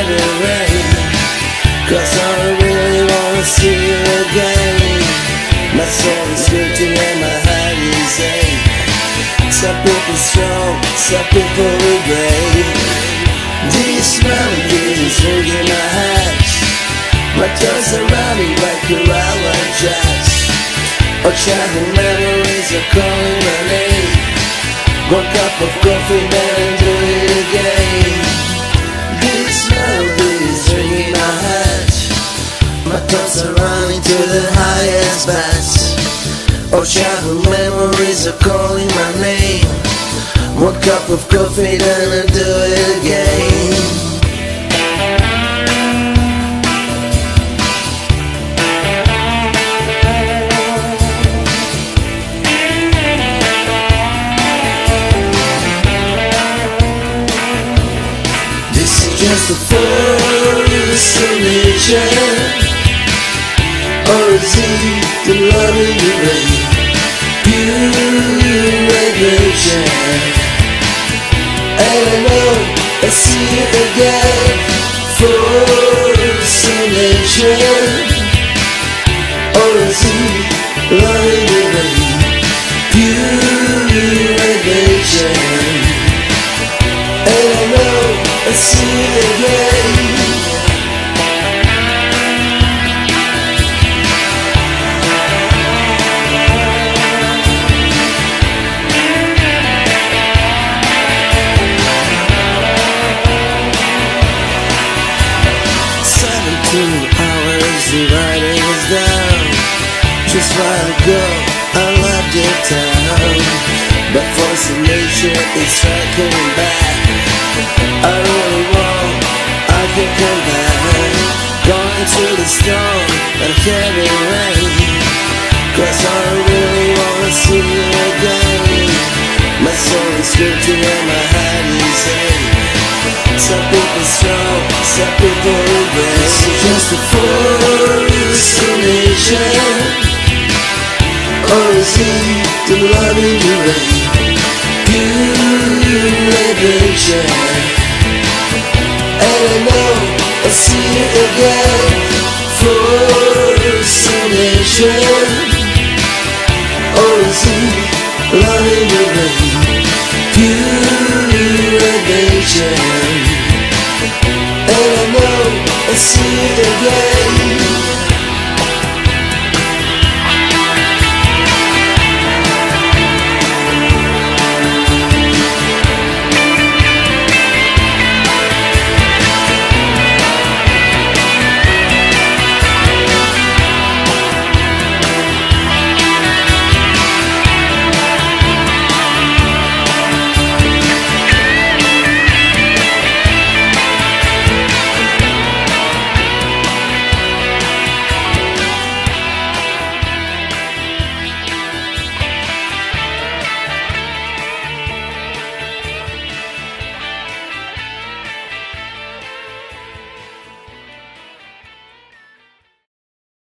better rain, 'cause I really wanna see you again. My soul is hurting and my heart is aching. Some people strong, some people brave. These mountains holding my heart, but those around me like a wild jazz. Our childhood memories are calling my name. One cup of coffee, man, and do it again. This melody is ringing my heart. My thoughts are running to the highest heights. Our childhood memories are calling my name. One cup of coffee, then I do it again. Just a hallucination, or is it the love in the rain? You make me change. And I know I see you again. Hallucination, or is it the love in the rain? You make me change. And I know I see you again. Just while ago, I loved your town, but force of nature is striking back. I really want, I can come back. Going through the storm and heavy rain, 'cause I really wanna see you again. My soul is hurting and my heart is aching. Some people strong, some people brave. This is just a hallucination. Or is it the love in the rain? You make me change. And I know I see you again. Hallucination. Or is it love in the rain? You make me change. And I know I see you again.